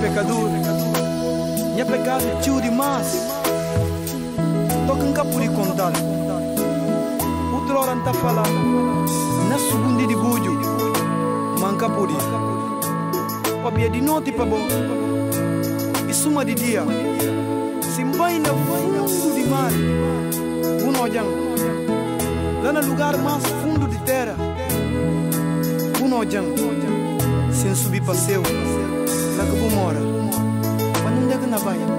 pecador, minha pecado é tio demais. Toca nunca por ir contar. Outrora não tá falando, na segunda de bujo, manca por ir. Pra bia de noite pra bom, e suma de dia. Se vai na fundo de mar, um olhão. Lá no lugar mais fundo de terra, um olhão. Sem subir passeio, lá que eu moro, mas não é que na baia.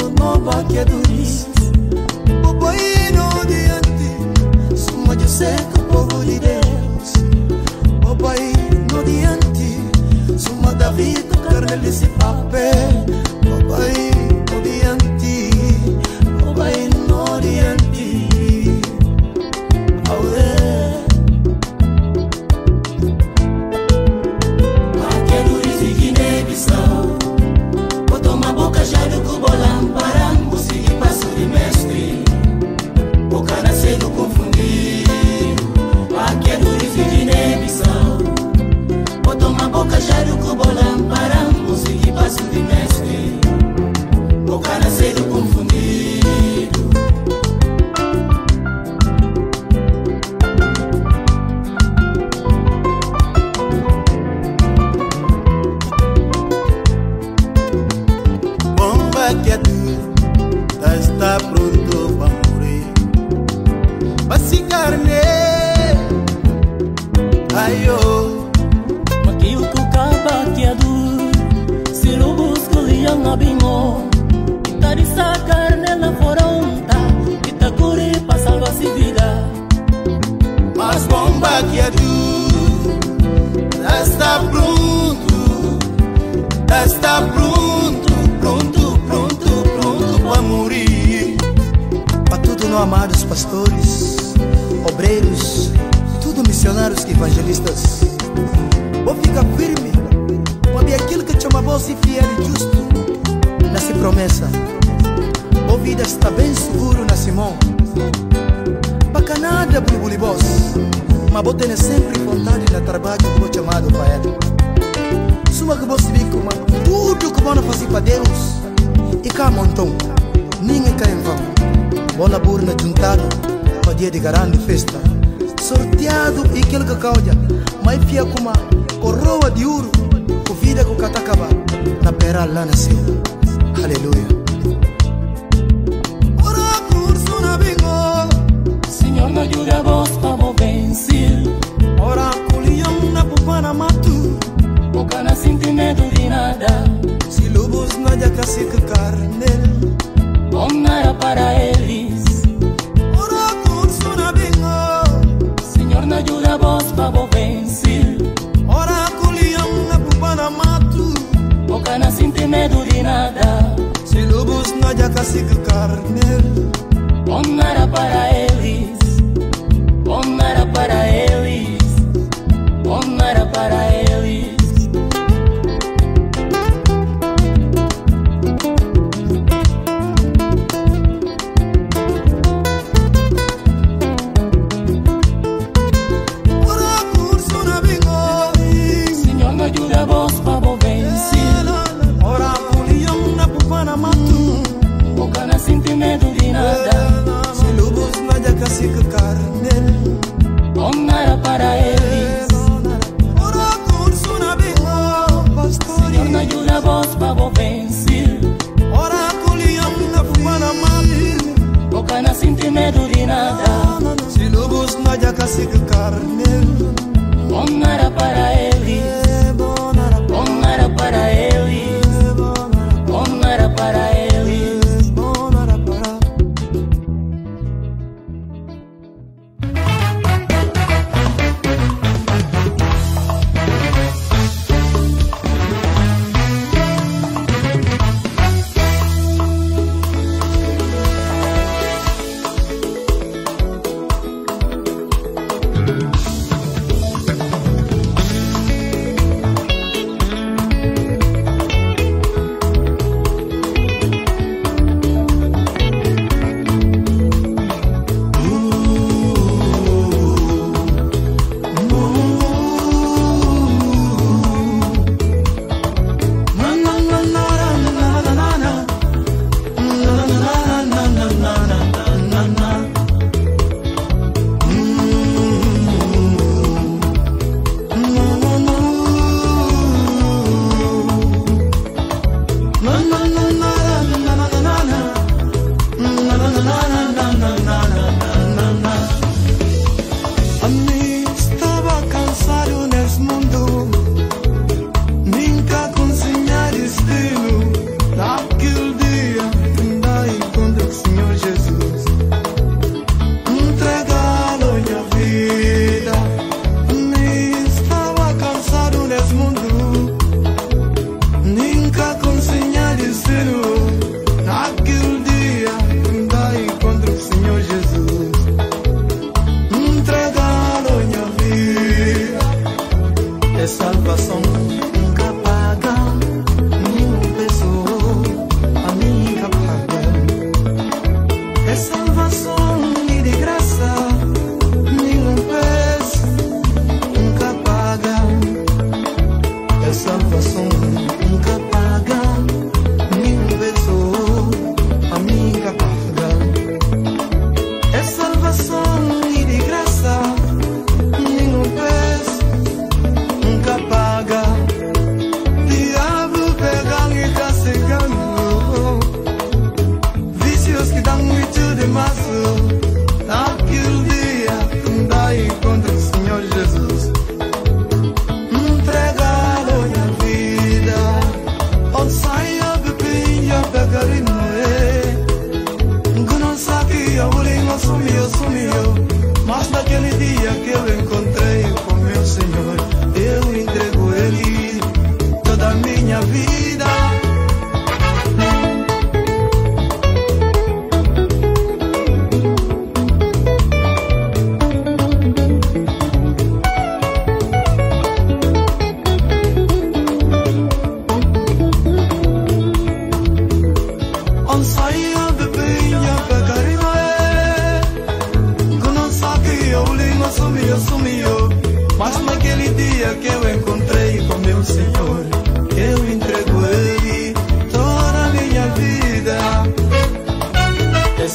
love no back ya do this. Oh boy, no the anti. So much you say couple days. Oh boy, no the anti. So much David carrel ese papel. Oh boy, no the anti. Oh boy, no the anti.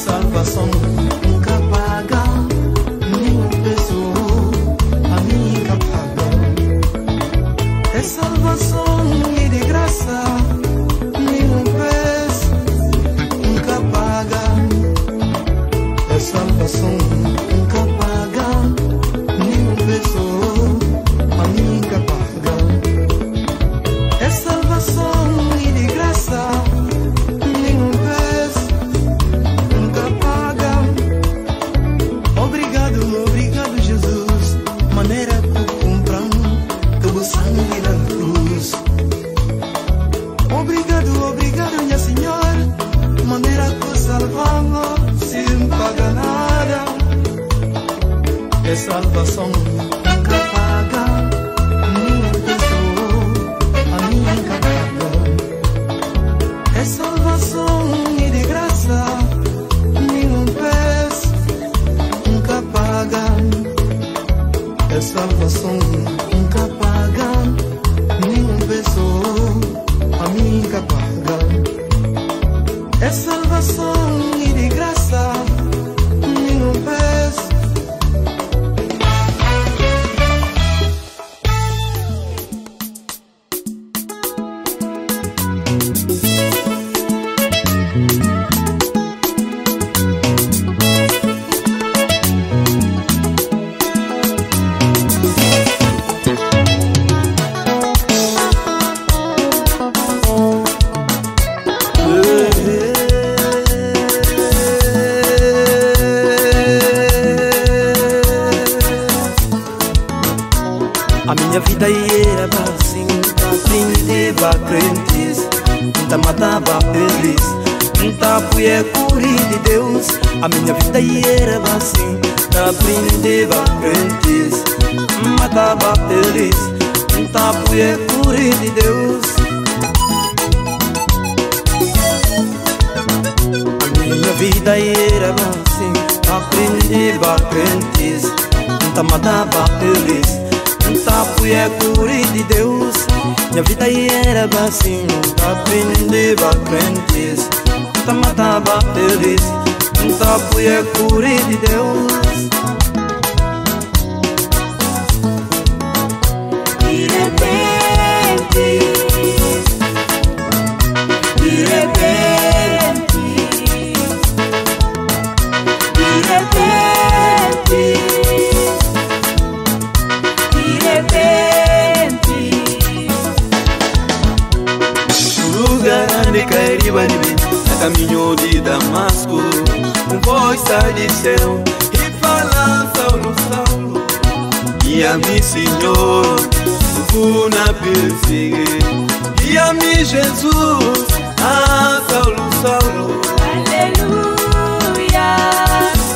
salvação nunca paga, nenhum tesouro a minha paga. É salvação e de graça, nenhum preço nunca paga. É salvação nunca paga, nenhum tesouro a minha paga. É salvação e de graça. É salvação nunca paga, nenhum tesouro a minha paga. É salvação e de graça, nenhum preço nunca paga. É salvação nunca paga, nenhum tesouro a minha paga. É salvação e de graça, nenhum preço. A minha vida era assim, aprendeva crentes, matava feliz, tapo é cura de Deus. A minha vida era assim, aprendeva crentes, matava feliz, tapo é cura de Deus. Minha vida era assim, aprendeva crentes, matava feliz. Um tapo é cura de Deus. Caminho de Damasco, voz sai de céu e fala Saulo, Saulo, guia-me Senhor, vou na perseguir, guia-me Jesus, ah Saulo, Saulo, aleluia,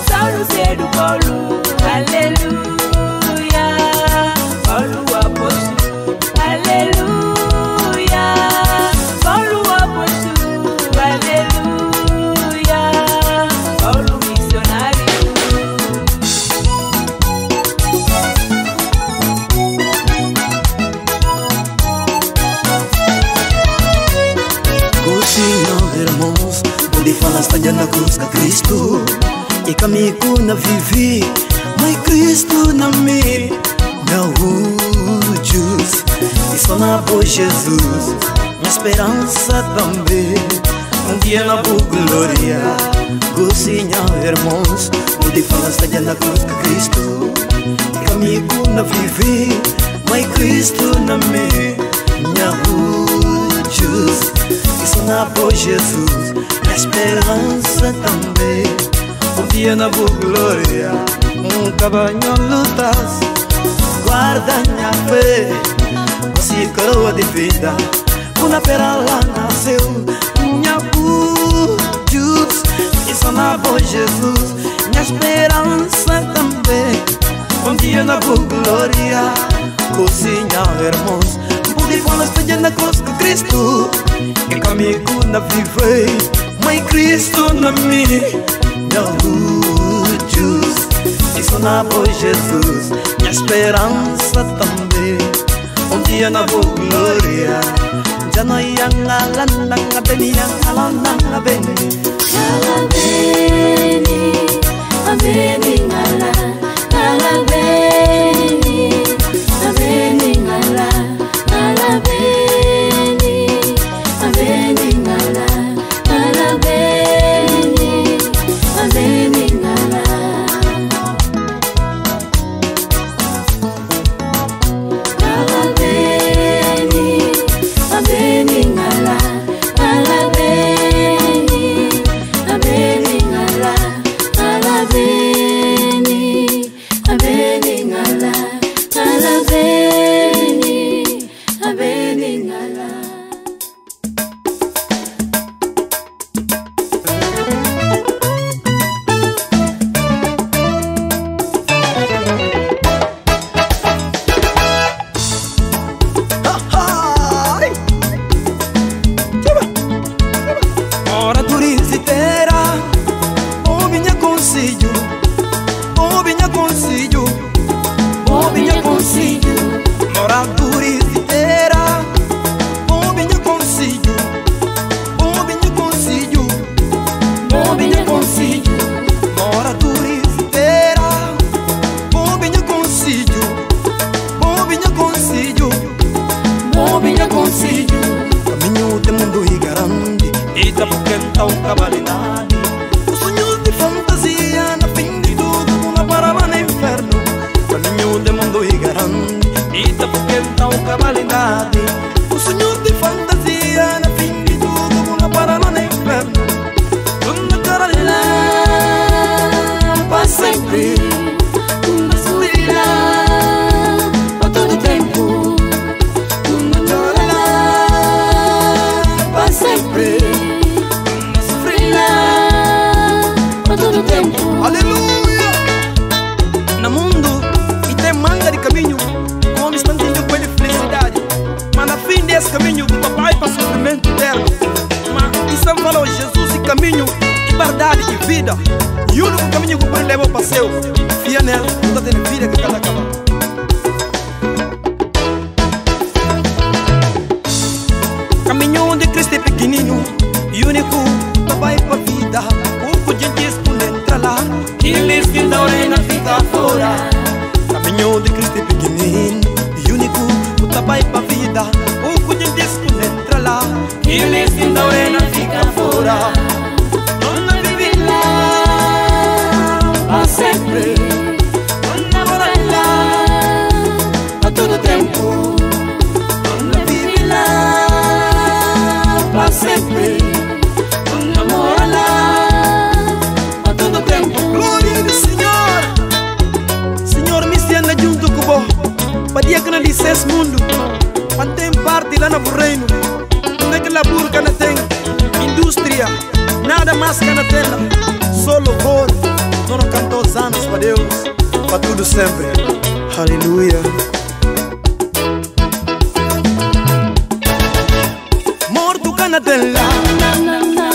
Saulo cedo Paulo, aleluia, Paulo apóstolo, aleluia, Paulo apóstolo, aleluia. Estando na cruz da Cristo, e comigo na vivi, mas Cristo na mim, não jus. E só na voz Jesus, minha esperança também. Dia na boa glória, cozinha irmãos, onde fala estando na cruz da Cristo, e comigo na vivi, mas Cristo na mim, não jus. E só na voz Jesus. Esperança também. Dia na boa glória, cabanho lutas, guarda minha fé, você coroa de vida, uma perala nasceu, minha pujus. E só na boa Jesus, minha esperança também. Dia na boa glória, cozinha irmãos, pude falar espelha na cruz com Cristo, que comigo na vivei. Mãe Cristo na mim, não jus. E só na voz Jesus, minha esperança também. Dia na boa glória, já não ia na lana, na benia, na lana, na benia. espera. Oh minha conselho, moradura inteira. Oh minha conselho, moradura inteira. Oh minha conselho, caminho de mundo e grande e da boqueta o cabalinade. Os sonhos de fantasia na fim de tudo, uma parava no inferno. Caminho de mundo e grande e da boqueta o cabalinade. Os sonhos de fantasia na fim de tudo, uma parava no inferno. Dona Carolina, para sempre. Aleluia! No mundo e tem manga de caminho, com um instantinho com ele felicidade. Mas no fim desse caminho, o papai para sofrimento eterno. Mas isso falou Jesus e caminho, e verdade e vida. E o único caminho que o Pai levou para seu, fia nela, nunca teve vida que cada acaba. Caminho de Cristo é pequenino e único, papai para vida. Pouco de gente eles que não reina fica fora. Caminho de Cristo é pequenino e único, o trabalho pra vida. Pouco de disco entra lá. Eles que não reina fica fora. Dona vive lá pra sempre. Dona mora lá a todo tempo. Dona vive lá pra sempre. Dona mora lá. Glória do Senhor. Senhor, me ensina junto com vós. Para dia que não disse esse mundo, mas tem parte lá no reino. Onde é que laburo que não tem indústria, nada mais que não tem. Só louvor, nós cantamos os anos para Deus, para tudo sempre. Aleluia. Morto que não tem lá,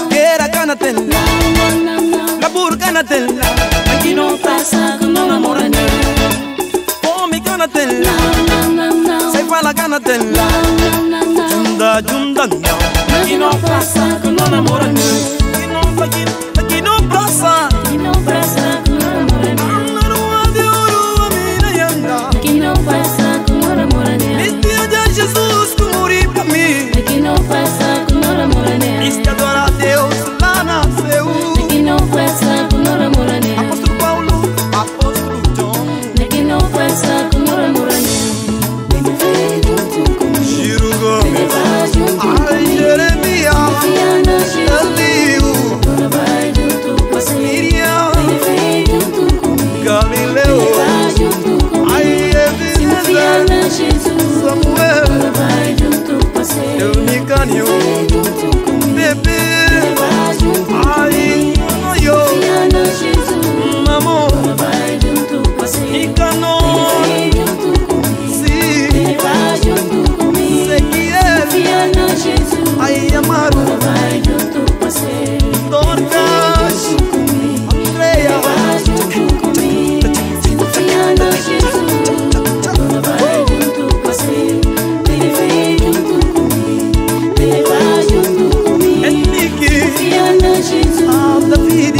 guerra que não tem lá, laburo que não tem lá, aqui não passa com não namora nem. Fome que não tem lá, sem fala que não tem lá. Junda não, aqui não passa com não namora nem. Aqui não passa, com não namora nem. Na rua de ouro a mina e anda, aqui não passa com não namora nem. Este é de Jesus que morreu pra mim, aqui não passa com não namora nem. Este adora a Deus lá nasceu. Não passa com não namora nem. Apóstolo Paulo, Apóstolo John. Ninguém não passa com não namora nem. Me vê junto comigo, Giro Gomes, me vai junto comigo, Jeremias, Viana, Giro, Dona vai junto comigo, Miriam, me vê junto comigo, Galileu, me vai junto comigo, Ai Evelina, Viana, Jesus, Samuel, Dona vai junto comigo, Eunicanio, Bebê, me vai junto comigo. Viana Jesus, amor, vai junto comigo. E canon, sim, vai junto comigo. Sei que é Viana Jesus, aí amaro, vai junto comigo. Dorcas, Andréia, vai junto comigo. Viana Jesus, vai junto comigo. Ele vem junto comigo, ele vai junto comigo. É Nicky, Viana Jesus, ah David.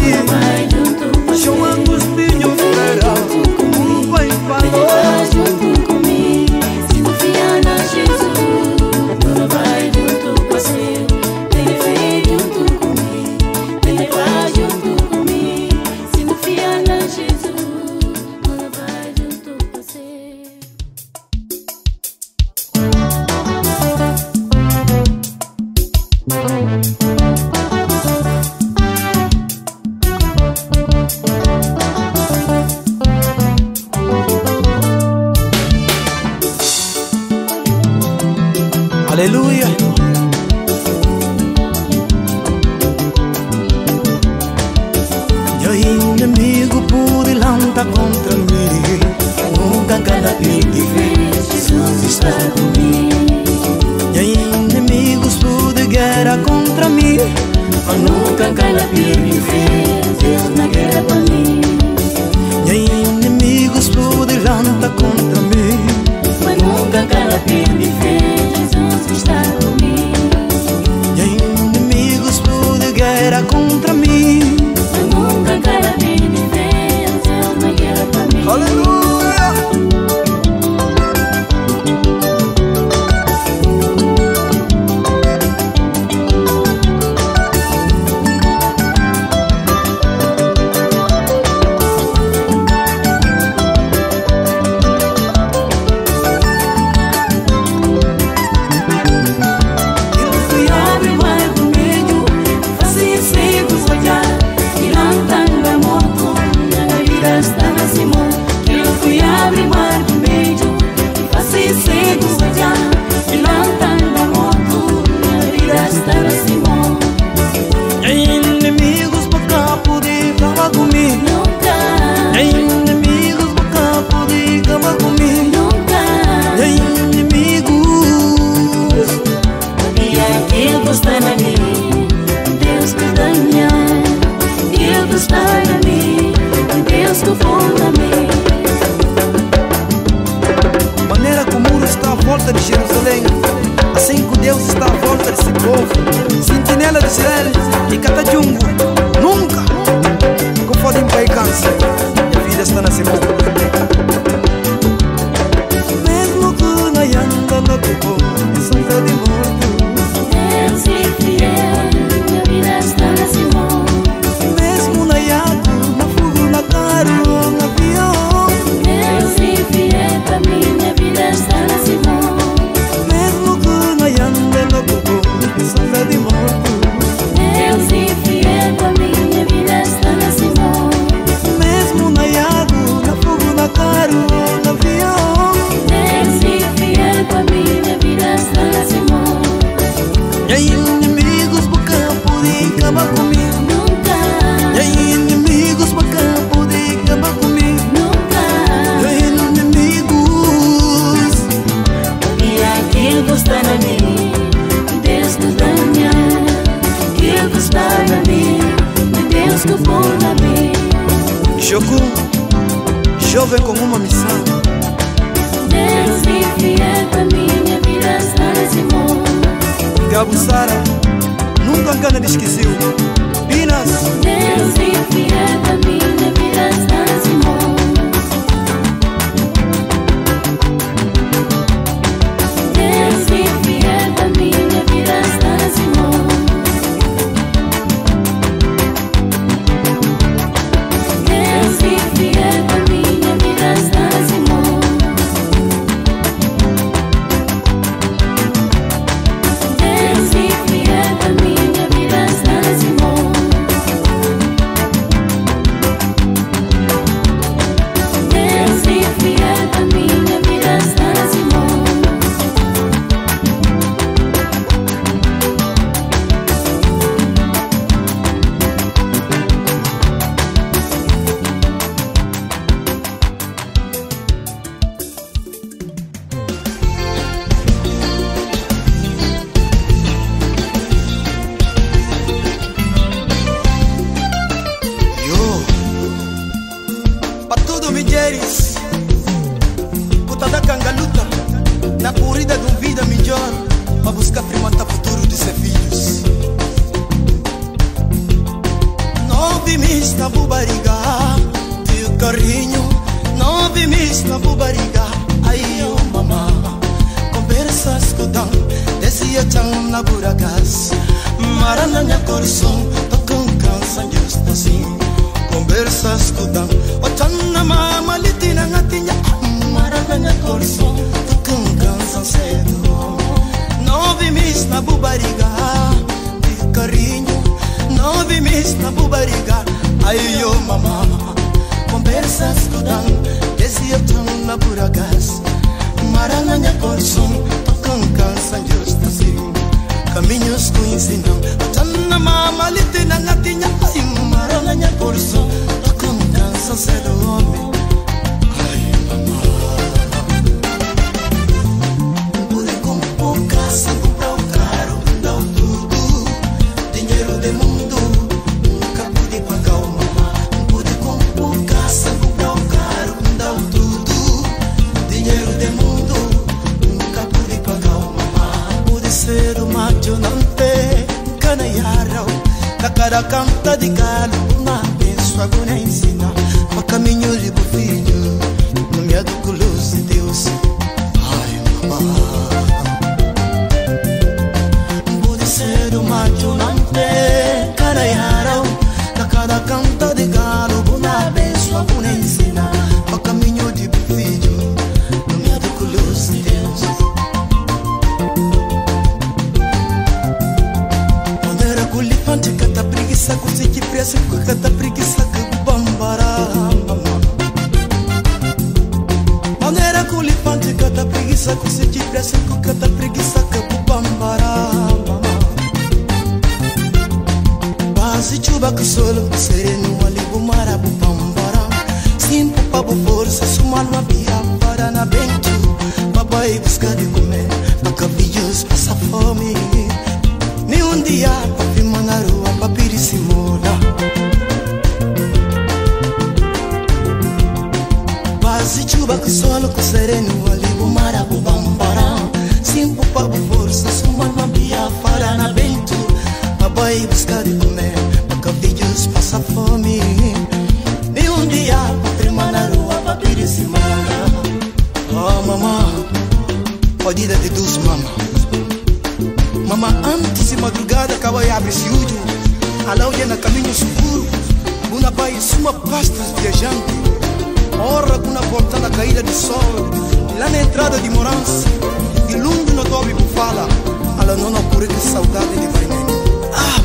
nunca cai na piel. Deus na guerra pra mim. E aí inimigos por levanta contra mim, mas nunca cai na piel. Jesus está comigo. E aí inimigos por guerra contra mim, mas nunca cai na piel. Deus na guerra pra mim. Aleluia. Mundo Kila kanta di kalu Mabençoa guna ensina Ma caminho de bufinho No meado com luz de Deus Ai mamá Bude ser uma junante Karai harau Na cada canta de galubo Na bençoa guna ensina Ma caminho de bufinho No meado com luz de Deus Kuziki presa kukata preguiça kubambara Maneira kulipante kata preguiça Kuziki presa kukata preguiça kubambara Basi chuba kusolo sereno alibu marabu bambara Simpo pabu força sumalma biambara na bento Papai busca de comer Macavillos passa fome Ni un dia papi manaru Papiri Simona Basi chuba kusolo kusereno Alibu marabu bambara Simpo pabu força Sumalma biafara na bento Papai busca de comer Macavillos passa fome Ni un dia papi manaru Papiri Simona Oh mamá Podida de Deus mamá Mamá, antes de madrugada, acaba e abre esse último. Alá olha na caminho seguro. Buna pai e suma pastas viajante. Ora, buna volta na caída do sol. Lá na entrada de Morança. E lungo no tobe por fala. Alá não apure de saudade de vainete. Ah,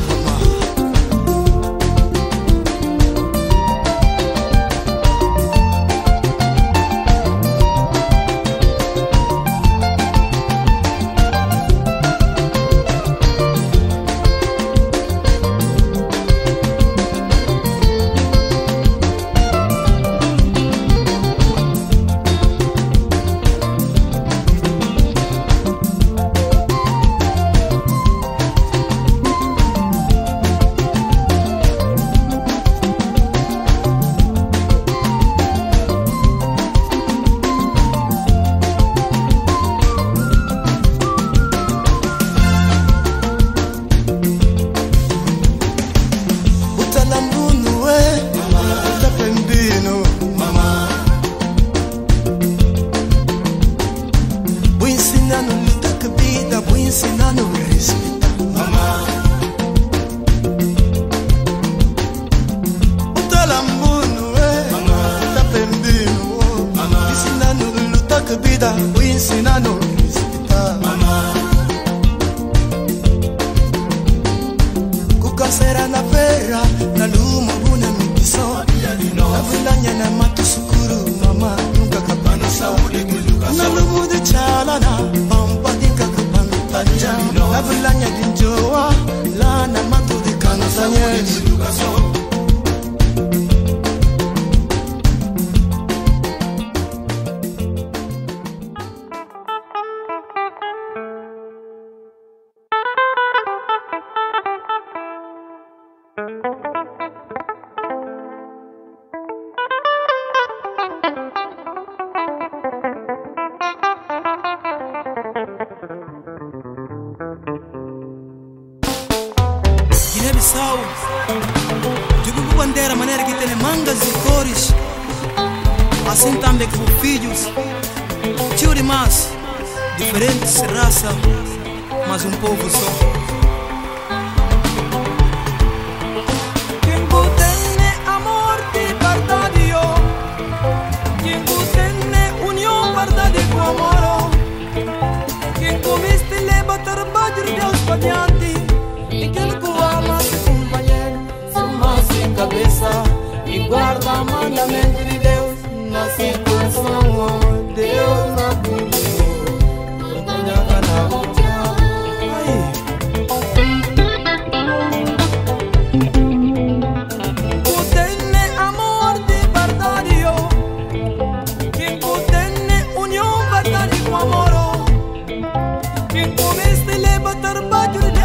Quem comece leva trabalho de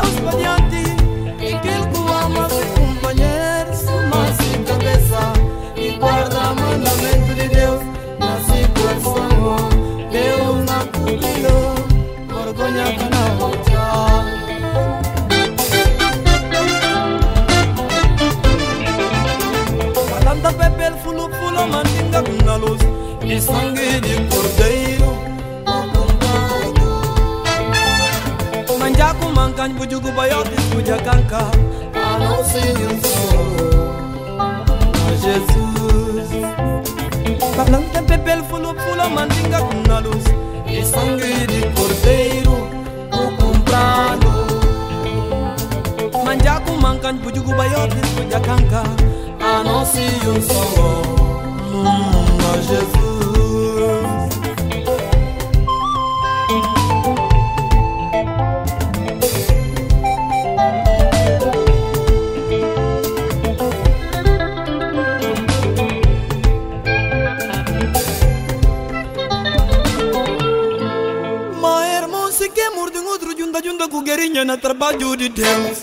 Santa Pepe fulu fulu mandinga kungalos e sangue de cordeiro manjaku mankan bujuku bayotis bujakanka a Jesus Santa Pepe fulu fulu mandinga kungalos e sangue de cordeiro comprado manjaku mankan bujuku bayotis bujakanka anuncio um som a Jesus. Mas irmãos se quer morder outro junta com guerrinha na trabalho de Deus.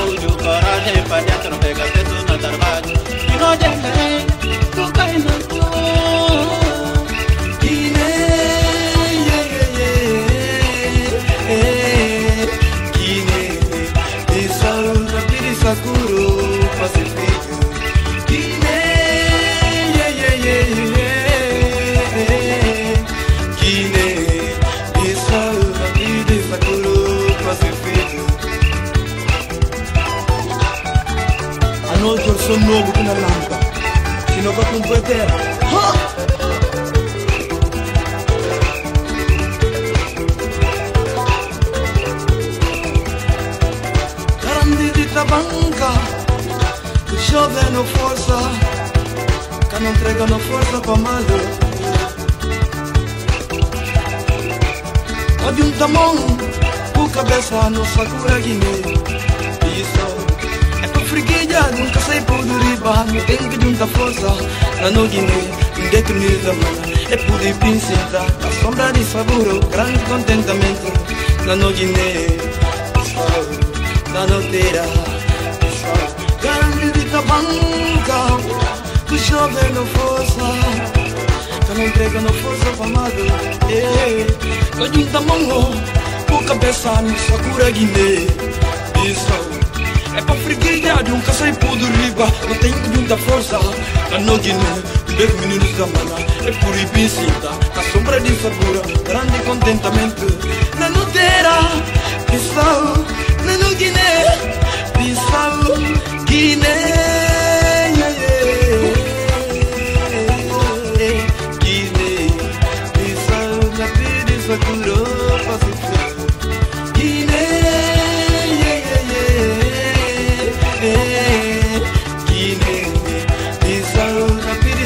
sono nuovo come l'alba, fino a quando puoi terra. Grandi di tabanca, che giovano forza, che non tregano forza per male. Oggi un tamon, con cabeça non sa cura chi ne isso. Frigueira, nunca sei por derivar, não tem que juntar força. Na Noguiné, indefinida, é poder pincelar. A sombra de sabor, grande contentamento. Na Noguiné, na noteira, grande de tabanca, que chove na força, que não entrega na força para amado. Eu junto a mão, com cabeça no Sakura Guiné. Isso. É pra frigueira de caçai por riba, não tem muita força. Na noite, 10 minutos da manhã, é pura e pincinta, a sombra de sabor, grande contentamento. Na noteira, pisau, na noite, pisau, Guiné.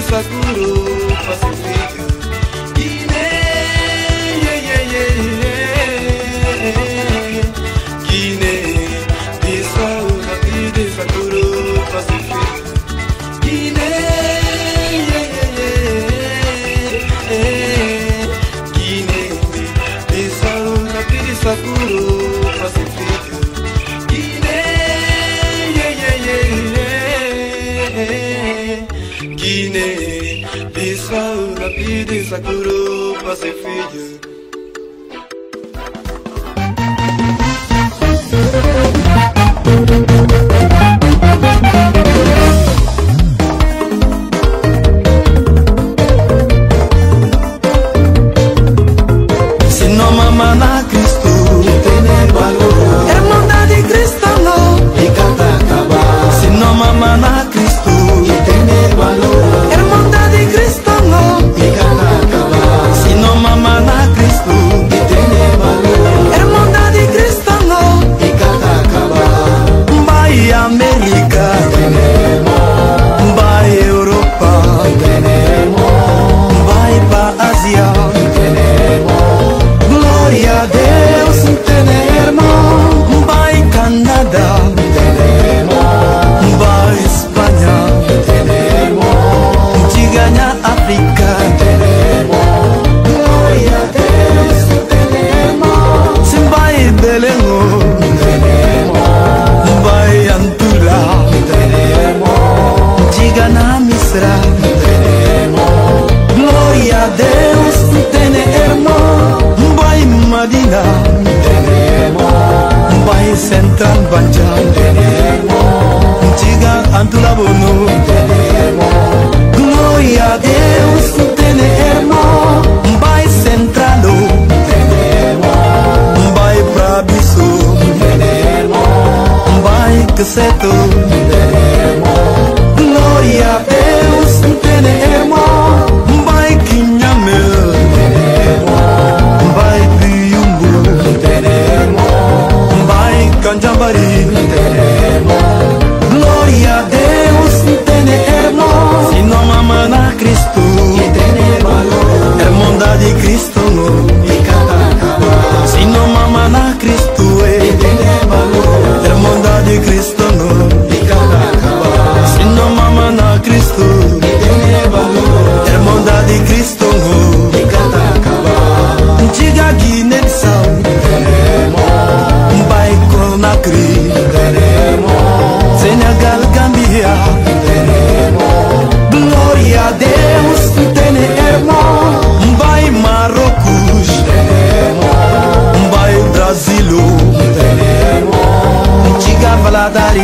Sakura Pacifica. Se não mama na Cristo, tem valor. Irmandade cristã, e canta acabar. Se não mama na Cristo, tem valor. Irmandade cristã, e canta acabar. Central Banja, Antiga Antula Bono, Glória a Deus, Tenemo, Mbai Centralo, Mbai Prabiso, Mbai Caseto, Glória a Deus, Tenemo, Mbai Quinhamel, Mbai Piumbu, Canjambari, glória a Deus, tenemos. Se não ama na Cristo, irmandade Cristo, se não ama na Cristo, irmandade Cristo, se não ama na Cristo, irmandade Cristo, diga Guiné de São. Mbai Conakry, Senegal, Gambia, glória a Deus, tenemos. Mbai Marrocos, tenemos. Mbai Brasil, tenemos. Antiga Valadares.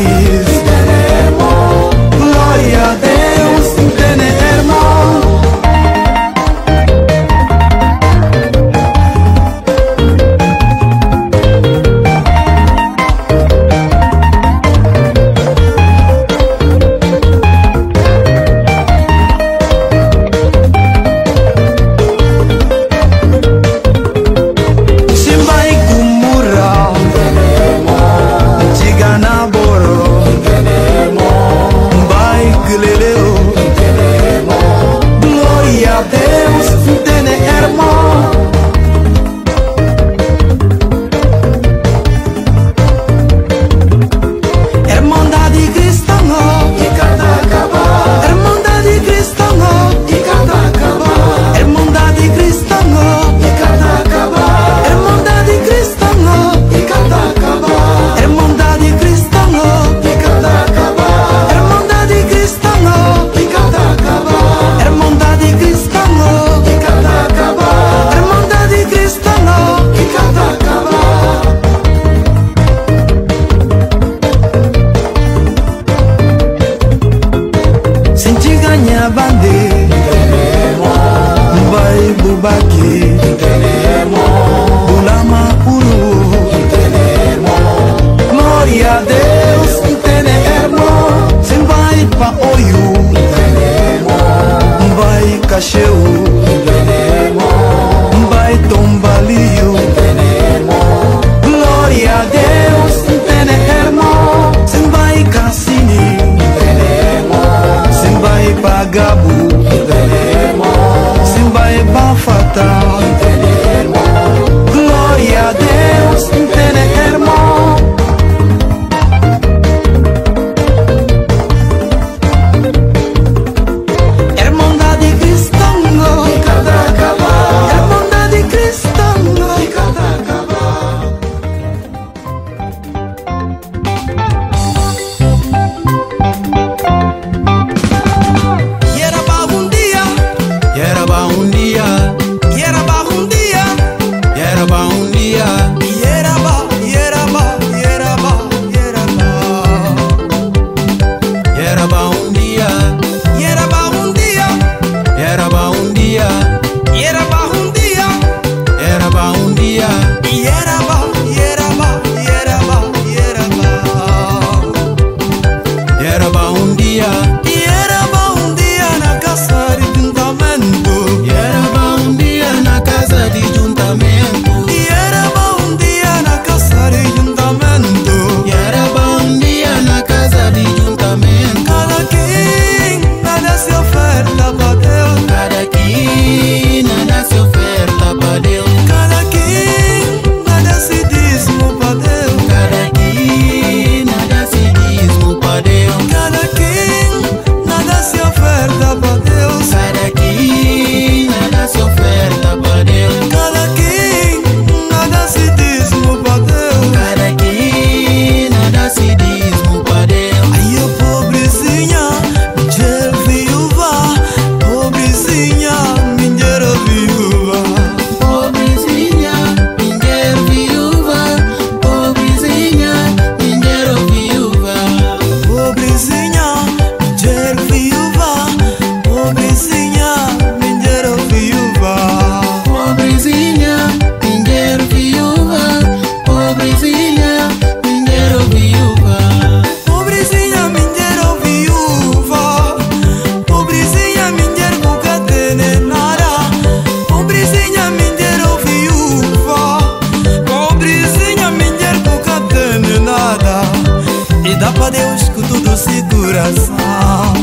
Deus com todo o seu coração.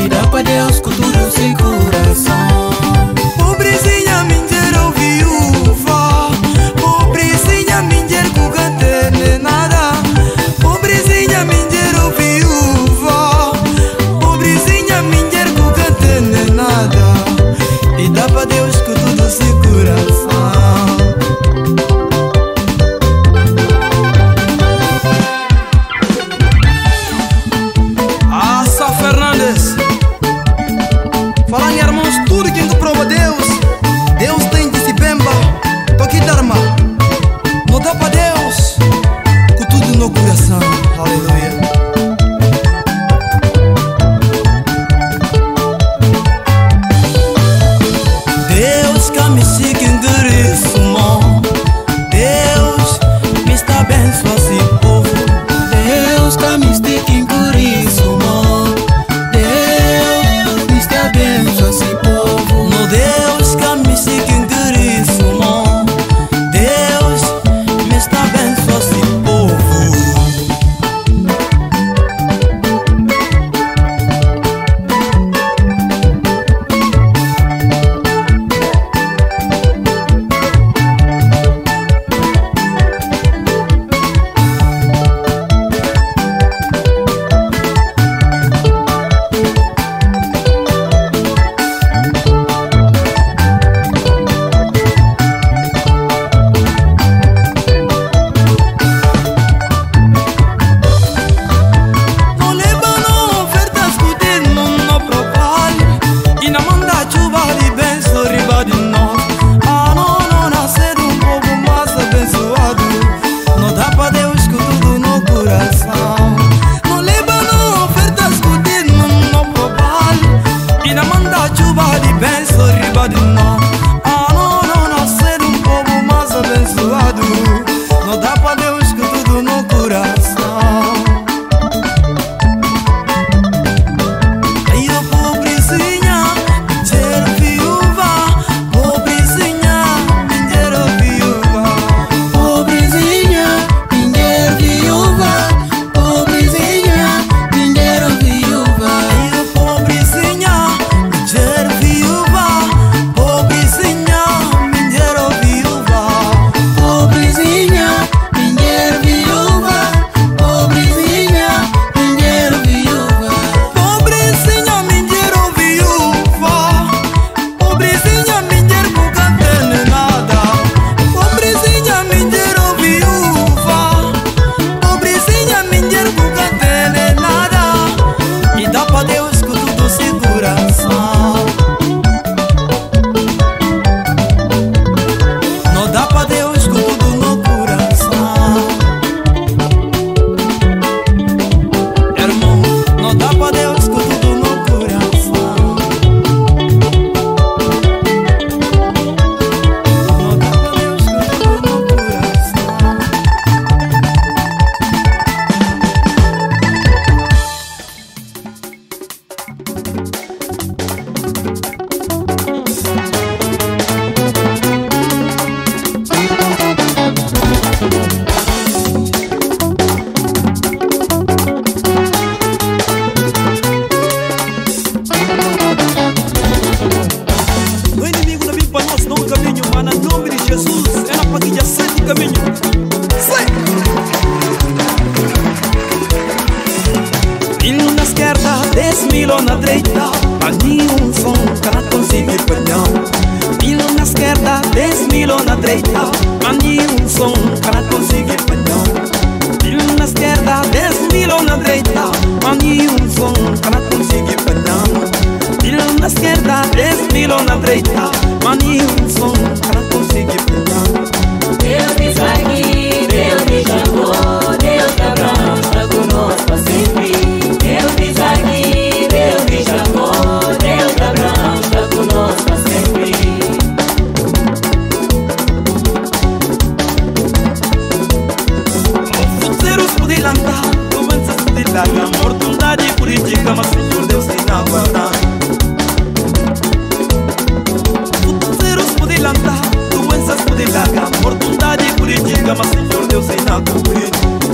E dá pra Deus com todo o seu coração. Pobrezinha minha não viúva, pobrezinha minha com cantele nada, pobrezinha minha não viúva, pobrezinha minha com cantele nada. E dá pra Deus com todo o seu coração.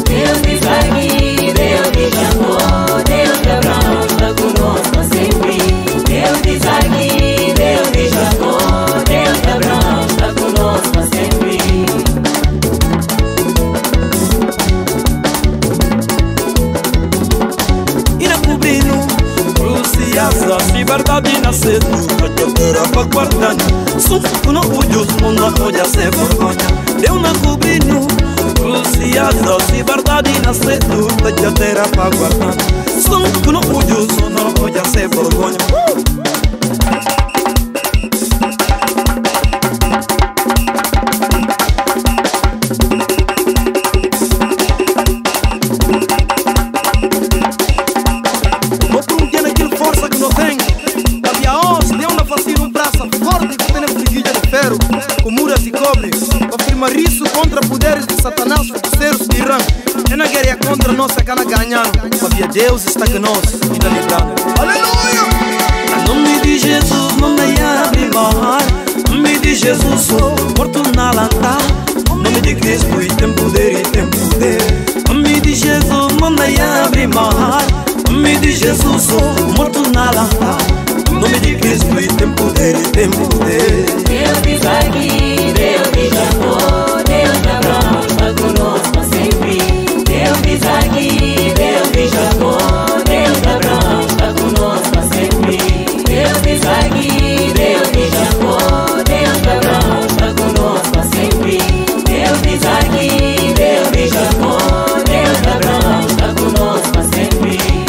Deus me salve, Deus me é vergonha. Eu não cobri nu, Luciano, se verdade não sei tu, já terá pra guardar. Só que não pude usar, não pode ser vergonha. Sabia Deus está conosco e está ligado. Aleluia! A nome de Jesus não me abre balar. Nome de Jesus sou morto na lata. Nome de Cristo e tem poder e tem poder. Nome de Jesus não me abre balar. Nome de Jesus sou morto na lata. Nome de Cristo e tem poder e tem poder. Deus está aqui, Deus está por, Deus está bom, está conosco sempre. Deus está aqui, Deus está bom, Deus está bom, está conosco sempre. Deus está aqui, Deus está bom, Deus está bom, está conosco sempre. Deus está aqui, Deus está bom, Deus está bom, está conosco sempre.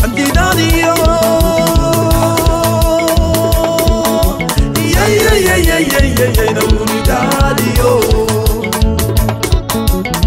Santidade, oh, Santidad, oh, oh,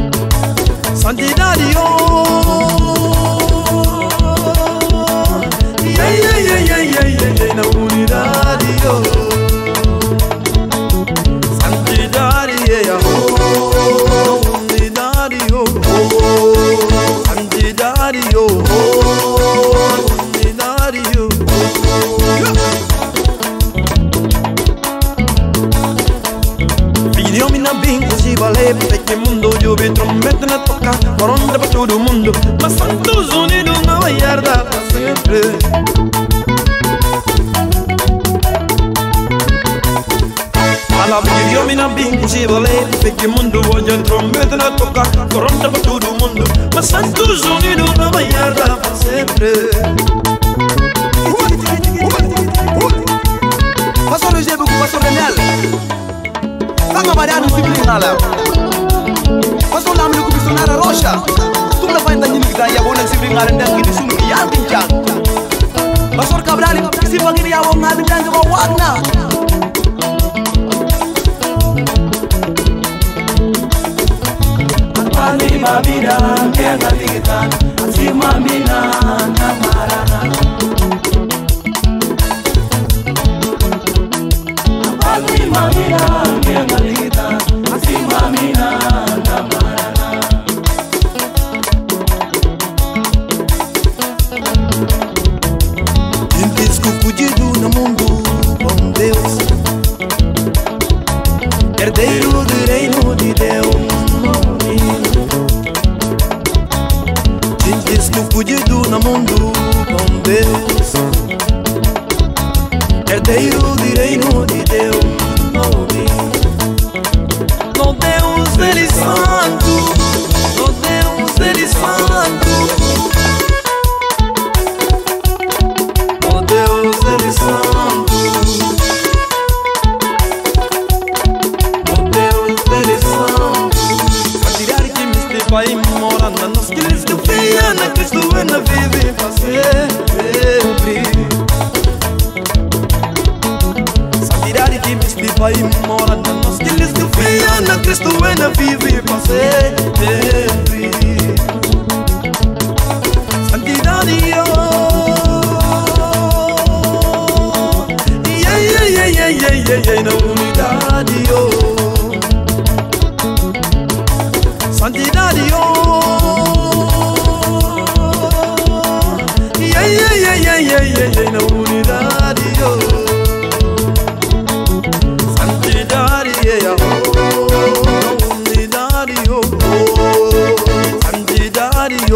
santidad, oh,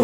oh.